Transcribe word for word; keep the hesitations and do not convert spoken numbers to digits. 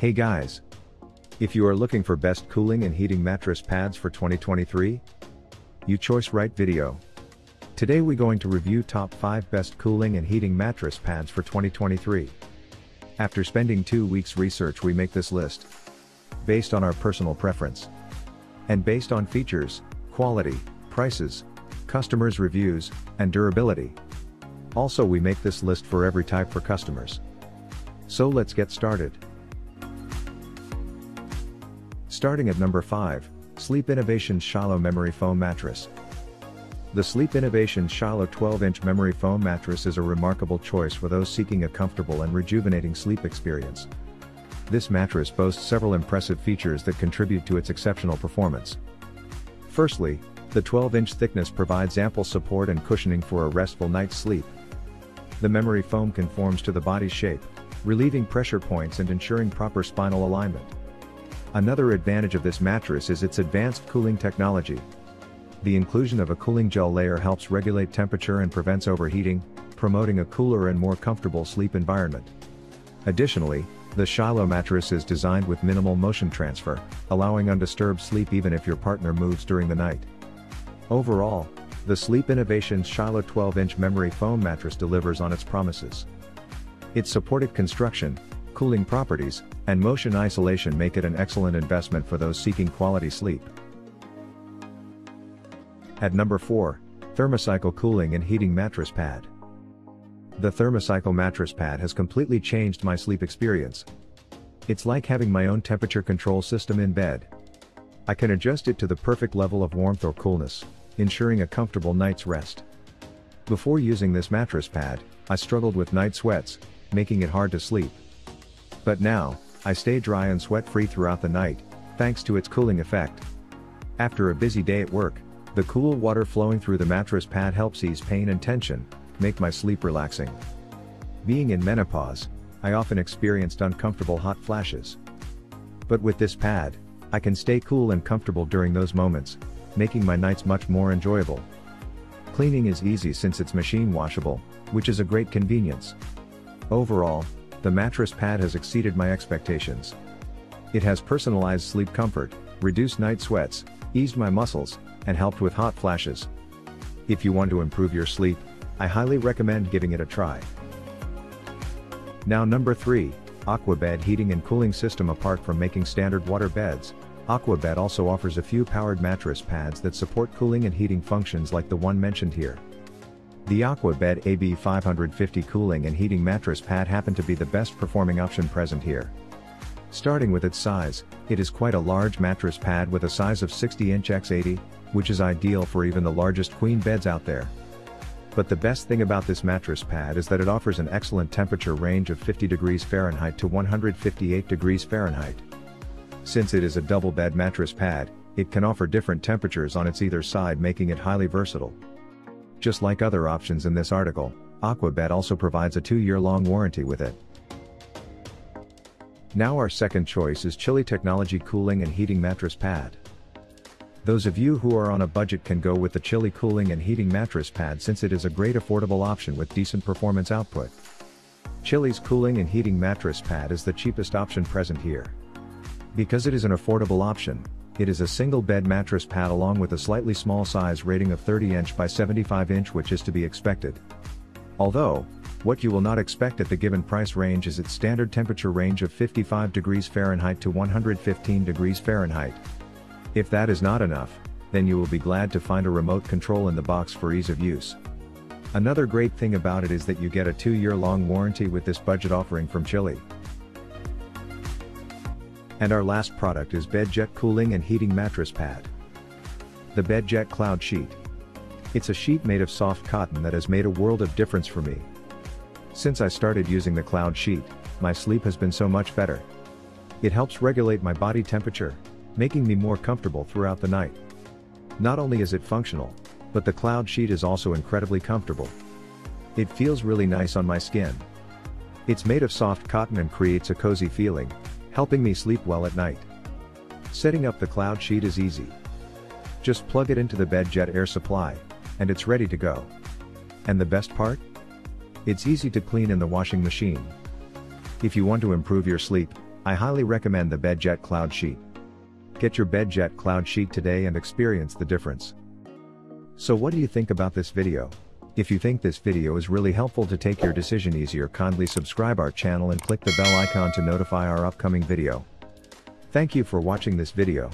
Hey guys! If you are looking for best cooling and heating mattress pads for twenty twenty-three, you choice right video. Today we going to review top five best cooling and heating mattress pads for twenty twenty-three. After spending two weeks research we make this list, based on our personal preference, and based on features, quality, prices, customers' reviews, and durability. Also we make this list for every type for customers. So let's get started. Starting at number five, Sleep Innovations Shallow Memory Foam Mattress. The Sleep Innovations Shallow twelve inch Memory Foam Mattress is a remarkable choice for those seeking a comfortable and rejuvenating sleep experience. This mattress boasts several impressive features that contribute to its exceptional performance. Firstly, the twelve inch thickness provides ample support and cushioning for a restful night's sleep. The memory foam conforms to the body's shape, relieving pressure points and ensuring proper spinal alignment. Another advantage of this mattress is its advanced cooling technology. The inclusion of a cooling gel layer helps regulate temperature and prevents overheating, promoting a cooler and more comfortable sleep environment. Additionally, the Shallow mattress is designed with minimal motion transfer, allowing undisturbed sleep even if your partner moves during the night. Overall, the Sleep Innovations Shallow twelve inch memory foam mattress delivers on its promises. Its supportive construction, cooling properties, and motion isolation make it an excellent investment for those seeking quality sleep. At number four, Thermacycle Cooling and Heating Mattress Pad. The Thermacycle mattress pad has completely changed my sleep experience. It's like having my own temperature control system in bed. I can adjust it to the perfect level of warmth or coolness, ensuring a comfortable night's rest. Before using this mattress pad, I struggled with night sweats, making it hard to sleep. But now, I stay dry and sweat-free throughout the night, thanks to its cooling effect. After a busy day at work, the cool water flowing through the mattress pad helps ease pain and tension, make my sleep relaxing. Being in menopause, I often experienced uncomfortable hot flashes. But with this pad, I can stay cool and comfortable during those moments, making my nights much more enjoyable. Cleaning is easy since it's machine washable, which is a great convenience. Overall, the mattress pad has exceeded my expectations. It has personalized sleep comfort, reduced night sweats, eased my muscles, and helped with hot flashes. If you want to improve your sleep, I highly recommend giving it a try. Now number three, AquaBed Heating and Cooling System. Apart from making standard water beds, AquaBed also offers a few powered mattress pads that support cooling and heating functions like the one mentioned here. The AquaBed A B five fifty Cooling and Heating Mattress Pad happened to be the best performing option present here. Starting with its size, it is quite a large mattress pad with a size of sixty inch by eighty, which is ideal for even the largest queen beds out there. But the best thing about this mattress pad is that it offers an excellent temperature range of fifty degrees Fahrenheit to one hundred fifty-eight degrees Fahrenheit. Since it is a double bed mattress pad, it can offer different temperatures on its either side, making it highly versatile. Just like other options in this article, AquaBed also provides a two year long warranty with it. Now our second choice is Chili Technology Cooling and Heating Mattress Pad. Those of you who are on a budget can go with the Chili Cooling and Heating Mattress Pad since it is a great affordable option with decent performance output. Chili's Cooling and Heating Mattress Pad is the cheapest option present here. Because it is an affordable option, it is a single bed mattress pad along with a slightly small size rating of thirty inch by seventy-five inch, which is to be expected. Although, what you will not expect at the given price range is its standard temperature range of fifty-five degrees Fahrenheit to one hundred fifteen degrees Fahrenheit. If that is not enough, then you will be glad to find a remote control in the box for ease of use. Another great thing about it is that you get a two year long warranty with this budget offering from Chili. And our last product is BedJet Cooling and Heating Mattress Pad. The BedJet Cloud Sheet. It's a sheet made of soft cotton that has made a world of difference for me. Since I started using the Cloud Sheet, my sleep has been so much better. It helps regulate my body temperature, making me more comfortable throughout the night. Not only is it functional, but the Cloud Sheet is also incredibly comfortable. It feels really nice on my skin. It's made of soft cotton and creates a cozy feeling, helping me sleep well at night. Setting up the Cloud Sheet is easy. Just plug it into the BedJet air supply, and it's ready to go. And the best part? It's easy to clean in the washing machine. If you want to improve your sleep, I highly recommend the BedJet Cloud Sheet. Get your BedJet Cloud Sheet today and experience the difference. So what do you think about this video? If you think this video is really helpful to take your decision easier, kindly subscribe our channel and click the bell icon to notify our upcoming video. Thank you for watching this video.